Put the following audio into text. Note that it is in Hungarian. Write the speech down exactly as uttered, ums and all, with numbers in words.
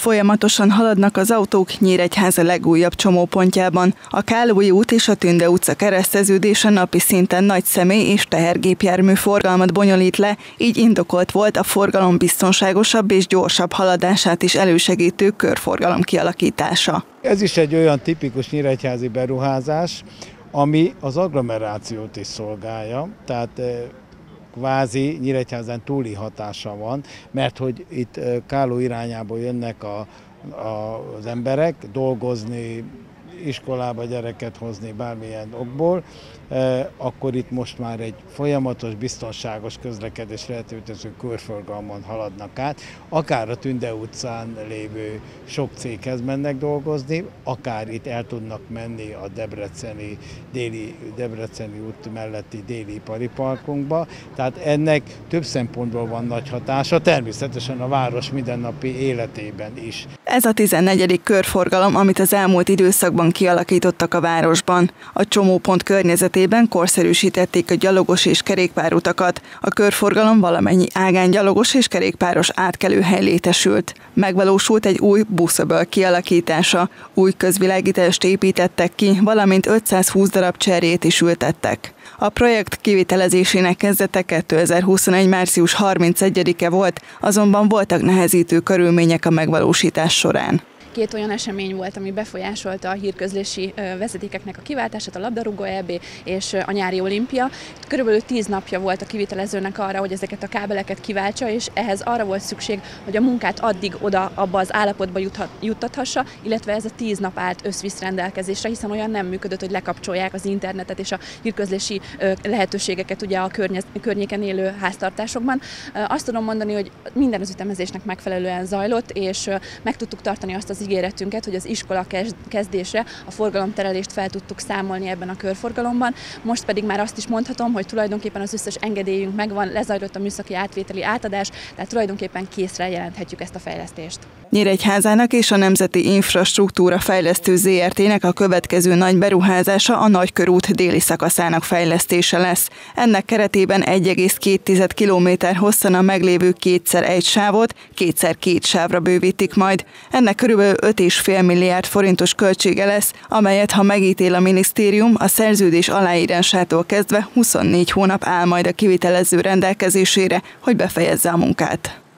Folyamatosan haladnak az autók Nyíregyháza legújabb csomópontjában. A Kállói út és a Tünde utca kereszteződése napi szinten nagy személy és tehergépjármű forgalmat bonyolít le, így indokolt volt a forgalom biztonságosabb és gyorsabb haladását is elősegítő körforgalom kialakítása. Ez is egy olyan tipikus nyíregyházi beruházás, ami az agglomerációt is szolgálja, tehát kvázi Nyíregyházán túli hatása van, mert hogy itt Kálló irányából jönnek a, a, az emberek dolgozni, iskolába gyereket hozni bármilyen okból, eh, akkor itt most már egy folyamatos, biztonságos közlekedés lehetőtöző körforgalmon haladnak át, akár a Tünde utcán lévő sok céghez mennek dolgozni, akár itt el tudnak menni a Debreceni, déli, Debreceni út melletti déli ipari parkunkba, tehát ennek több szempontból van nagy hatása, természetesen a város mindennapi életében is. Ez a tizennegyedik körforgalom, amit az elmúlt időszakban kialakítottak a városban. A csomópont környezetében korszerűsítették a gyalogos és kerékpárutakat. A körforgalom valamennyi ágán gyalogos és kerékpáros átkelőhely létesült. Megvalósult egy új buszöböl kialakítása, új közvilágítást építettek ki, valamint ötszázhúsz darab cserjét is ültettek. A projekt kivitelezésének kezdete kétezer-huszonegy március harmincegyedike volt, azonban voltak nehezítő körülmények a megvalósítás során. Két olyan esemény volt, ami befolyásolta a hírközlési vezetékeknek a kiváltását, a labdarúgó é bé és a nyári olimpia. Körülbelül tíz napja volt a kivitelezőnek arra, hogy ezeket a kábeleket kiváltsa, és ehhez arra volt szükség, hogy a munkát addig oda, abba az állapotba juttathassa, illetve ez a tíz nap állt összvisz rendelkezésre, hiszen olyan nem működött, hogy lekapcsolják az internetet és a hírközlési lehetőségeket ugye a környéken élő háztartásokban. Azt tudom mondani, hogy minden az ütemezésnek megfelelően zajlott, és meg tudtuk tartani azt az az ígéretünket, hogy az iskola kezdésre a forgalomterelést fel tudtuk számolni ebben a körforgalomban. Most pedig már azt is mondhatom, hogy tulajdonképpen az összes engedélyünk megvan, lezajlott a műszaki átvételi átadás, tehát tulajdonképpen készre jelenthetjük ezt a fejlesztést. Nyíregyházának és a Nemzeti Infrastruktúra Fejlesztő zé er té-nek a következő nagy beruházása a Nagykörút déli szakaszának fejlesztése lesz. Ennek keretében egy egész két tized kilométer hosszan a meglévő kétszer egy sávot, kétszer két sávra bővítik majd. Ennek körülbelül öt egész öt milliárd forintos költsége lesz, amelyet, ha megítél a minisztérium, a szerződés aláírásától kezdve huszonnégy hónap áll majd a kivitelező rendelkezésére, hogy befejezze a munkát.